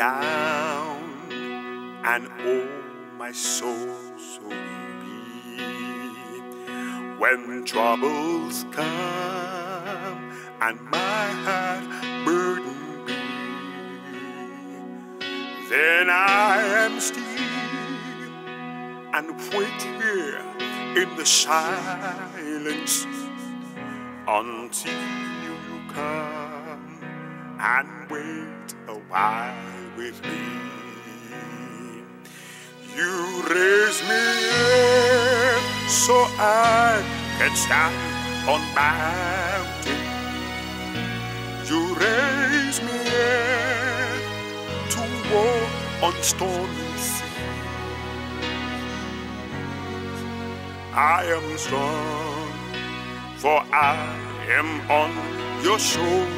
down, and oh my soul, so will be. When troubles come and my heart burden be, then I am still and wait here in the silence until you come and wait a while with me. You raise me up so I can stand on mountains. You raise me up to walk on stormy seas. I am strong, for I am on your shoulder.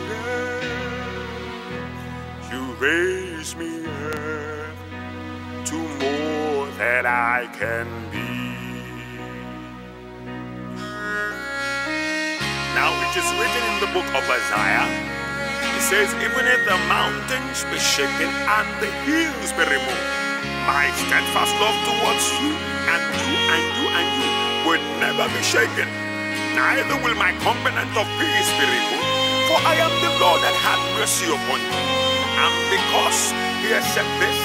You raise me up to more than I can be. Now it is written in the book of Isaiah, it says, even if the mountains be shaken and the hills be removed, my steadfast love towards you and you will never be shaken, neither will my covenant of peace be removed. For I am the Lord that had mercy upon you, and because he has said this,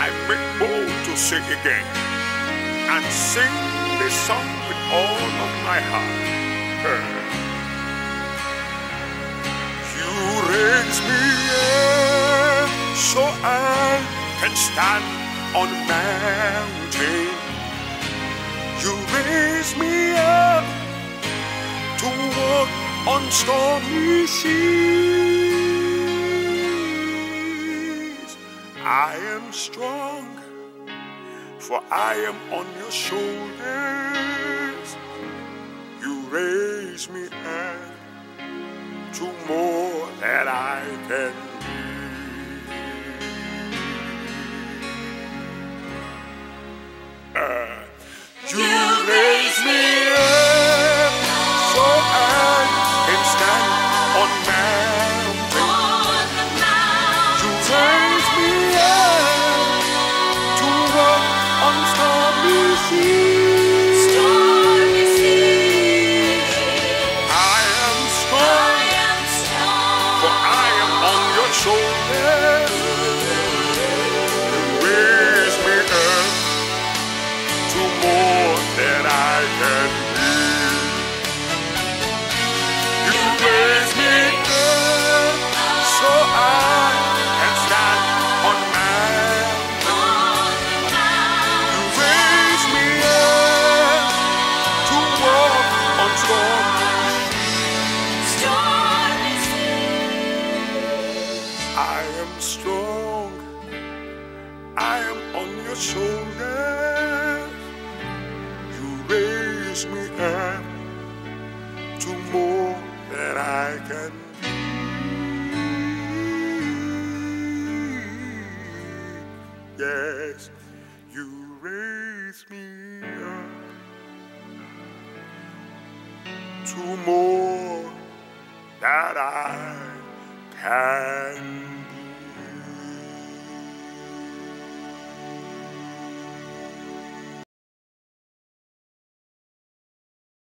I make bold to sing again, and sing this song with all of my heart. You raise me up so I can stand on mountains. You raise me up to walk on stormy seas. I am strong, for I am on your shoulders. You raise me up to more than I can be. You raise me up so I can stand on mountains. You raise me up to walk on stormy seas. I am strong, for I am on your shoulders. You raise me up to more that I can be. You raise me up so I can stand on mountains. You raise me up to walk on stormy seas. I am strong, I am on your shoulders. Raise me up to more than I can be. Yes, you raise me up to more than I can be.